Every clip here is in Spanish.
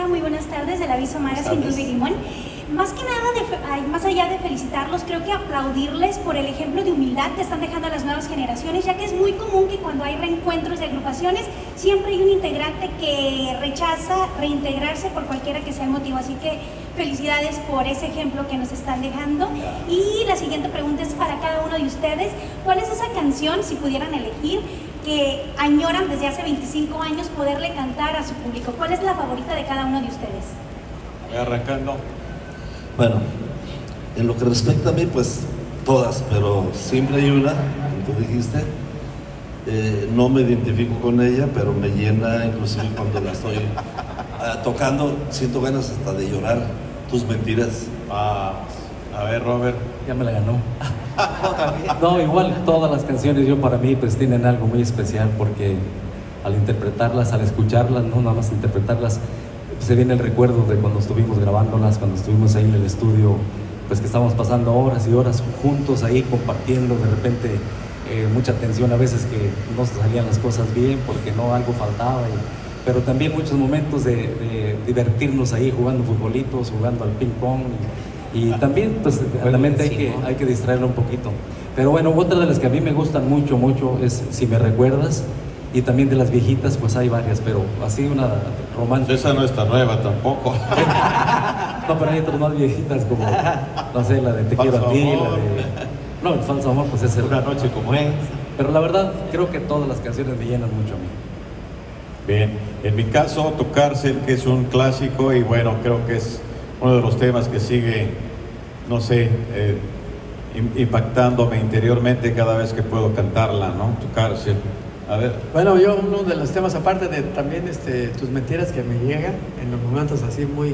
Hola, muy buenas tardes, el Aviso Magazine de Limón. Más que nada, más allá de felicitarlos, creo que aplaudirles por el ejemplo de humildad que están dejando a las nuevas generaciones, ya que es muy común que cuando hay reencuentros de agrupaciones, siempre hay un integrante que rechaza reintegrarse por cualquiera que sea el motivo. Así que felicidades por ese ejemplo que nos están dejando. Y la siguiente pregunta es para cada uno de ustedes. ¿Cuál es esa canción, si pudieran elegir, que añoran desde hace 25 años poderle cantar a su público? ¿Cuál es la favorita de cada uno de ustedes? Voy arrancando. Bueno, en lo que respecta a mí, pues todas, pero siempre hay una, como tú dijiste, no me identifico con ella, pero me llena, inclusive cuando la estoy tocando, siento ganas hasta de llorar. Tus mentiras. Ah, a ver, Robert. Ya me la ganó. No, igual todas las canciones yo para mí pues tienen algo muy especial, porque al interpretarlas, al escucharlas, no nada más interpretarlas, se viene el recuerdo de cuando estuvimos grabándolas, cuando estuvimos ahí en el estudio, pues que estábamos pasando horas y horas juntos ahí compartiendo, de repente mucha tensión, a veces que no salían las cosas bien porque no, algo faltaba, pero también muchos momentos de divertirnos ahí jugando futbolitos, jugando al ping pong, y también pues realmente hay que distraerlo un poquito. Pero bueno, otra de las que a mí me gustan mucho, mucho es Si Me Recuerdas. Y también de las viejitas, pues hay varias, pero así una romántica. Esa no está nueva tampoco. No, pero hay otras más viejitas, como, no sé, la de Te Quiero a Ti, la de... No, El Falso Amor, pues es el... Una Noche Como Es. Pero la verdad, creo que todas las canciones me llenan mucho a mí. Bien, en mi caso, Tu Cárcel, que es un clásico, y bueno, creo que es uno de los temas que sigue, no sé, impactándome interiormente cada vez que puedo cantarla, ¿no? Tu Cárcel. A ver. Bueno, yo uno de los temas, aparte de también Tus Mentiras, que me llegan en los momentos así muy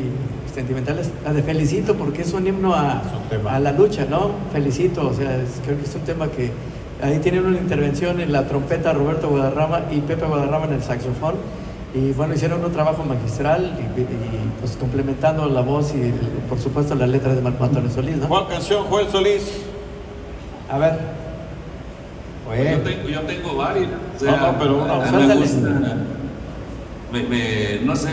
sentimentales, la de Felicito, porque es un himno a la lucha, ¿no? Felicito, o sea, creo que es un tema que ahí tiene una intervención en la trompeta Roberto Guadarrama y Pepe Guadarrama en el saxofón, y bueno, hicieron un trabajo magistral, y pues complementando la voz y por supuesto la letra de Marco Antonio Solís, ¿no? ¿Cuál canción, Joel Solís? A ver. Pues yo tengo varias, o sea, no, pero una me gusta, no sé,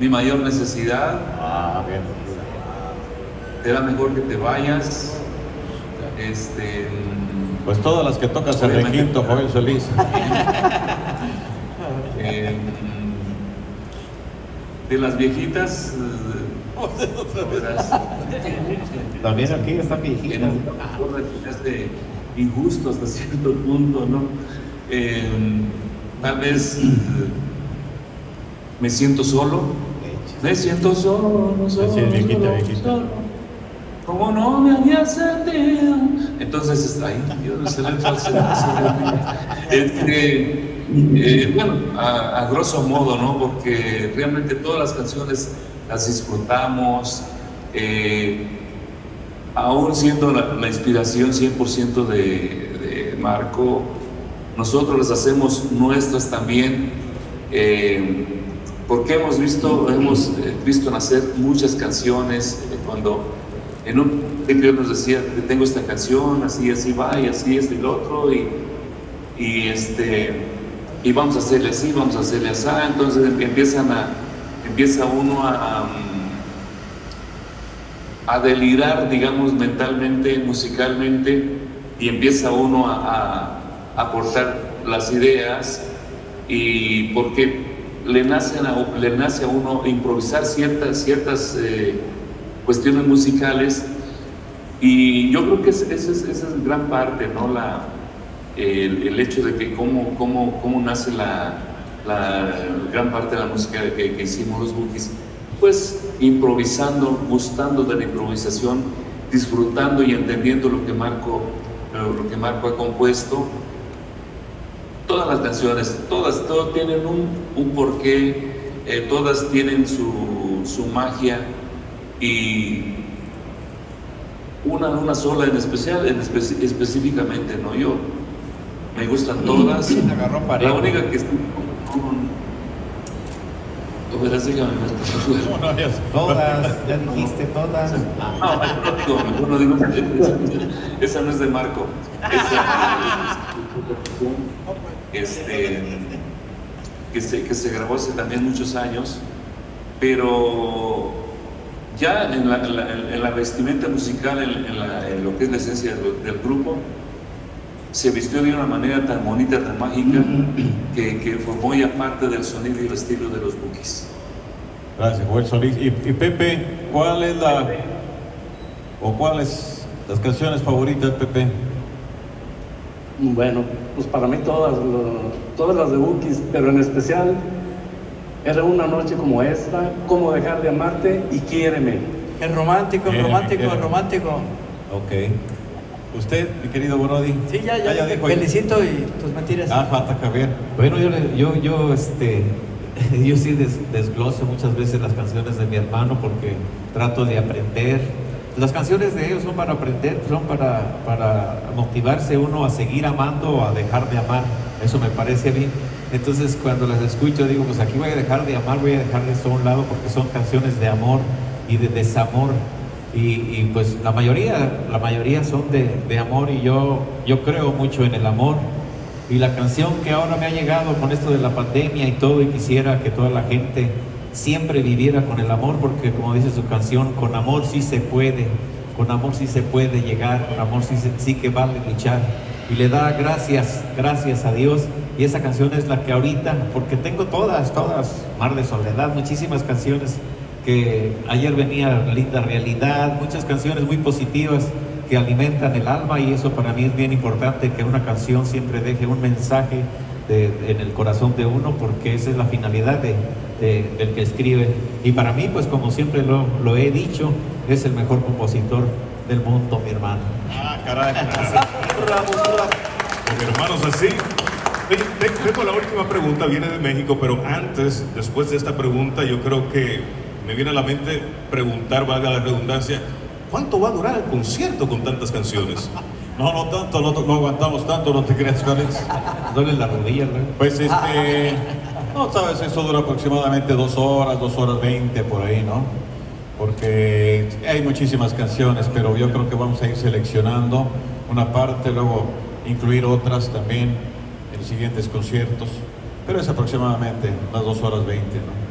Mi Mayor Necesidad, bien. Era Mejor Que Te Vayas, pues todas las que tocas en el quinto, Joel Solís. De las viejitas, también aquí están viejitas. Injusto hasta cierto punto, ¿no? Tal vez Me Siento Solo. Me siento solo, viejita. Como no me había sentido. Entonces, ay, Dios, se le bueno, a grosso modo, ¿no? Porque realmente todas las canciones las disfrutamos. Aún siendo la inspiración 100% de Marco, nosotros las hacemos nuestras también, porque hemos visto nacer muchas canciones. Cuando en un principio nos decía, tengo esta canción, así va, y así es del otro, y vamos a hacerle así, vamos a hacerle así. Entonces empieza uno a delirar, digamos, mentalmente, musicalmente, y empieza uno a aportar las ideas, y porque le nace a uno improvisar ciertas cuestiones musicales, y yo creo que esa es gran parte, ¿no? El hecho de que cómo nace la gran parte de la música que hicimos los Bukis, pues improvisando, gustando de la improvisación, disfrutando y entendiendo lo que Marco ha compuesto. Todas las canciones, todas tienen un porqué, todas tienen su magia, y una sola en especial, específicamente, ¿no? Yo me gustan todas. La única que todas, ya dijiste todas. No digo, esa no es de Marco. que se grabó hace también muchos años, pero ya en la vestimenta musical, en lo que es la esencia del grupo, se vistió de una manera tan bonita, tan mágica, que formó ya parte del sonido y el estilo de los Bukis. Gracias, Joel Solís. Y Pepe, ¿cuál es la... o cuáles las canciones favoritas, Pepe? Bueno, pues para mí todas las de Bukis, pero en especial era Una Noche Como Esta, Cómo Dejar de Amarte y Quiéreme. Es romántico, es romántico, es romántico. Ok. ¿Usted, mi querido Borodi? Sí, ya dijo. Felicito y tus mentiras. Ah, falta Javier. Bueno, yo sí desgloso muchas veces las canciones de mi hermano porque trato de aprender. Las canciones de ellos son para aprender, son para motivarse uno a seguir amando o a dejar de amar. Eso me parece a mí. Entonces cuando las escucho digo, pues aquí voy a dejar de amar, voy a dejar esto a un lado, porque son canciones de amor y de desamor. Y pues la mayoría son de amor, y yo creo mucho en el amor. Y la canción que ahora me ha llegado con esto de la pandemia y todo, y quisiera que toda la gente siempre viviera con el amor, porque como dice su canción, con amor sí se puede, con amor sí se puede llegar, con amor sí que vale luchar. Y le da gracias a Dios, y esa canción es la que ahorita, porque tengo todas, Mar de Soledad, muchísimas canciones, que ayer venía Linda Realidad, muchas canciones muy positivas que alimentan el alma, y eso para mí es bien importante, que una canción siempre deje un mensaje en el corazón de uno, porque esa es la finalidad del que escribe. Y para mí, pues como siempre lo he dicho, es el mejor compositor del mundo, mi hermano. Ah, caray, con hermanos así. Tengo la última pregunta, viene de México, pero antes, después de esta pregunta, yo creo que me viene a la mente preguntar, valga la redundancia, ¿cuánto va a durar el concierto con tantas canciones? No tanto, no aguantamos tanto, no te creas, Alex. Duele la rodilla, ¿no? Pues no sabes, eso dura aproximadamente 2 horas, 2 horas 20 por ahí, ¿no? Porque hay muchísimas canciones, pero yo creo que vamos a ir seleccionando una parte, luego incluir otras también en los siguientes conciertos, pero es aproximadamente unas 2 horas 20, ¿no?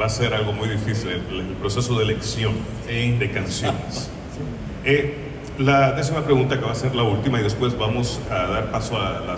Va a ser algo muy difícil el proceso de elección de canciones. La décima pregunta, que va a ser la última, y después vamos a dar paso a la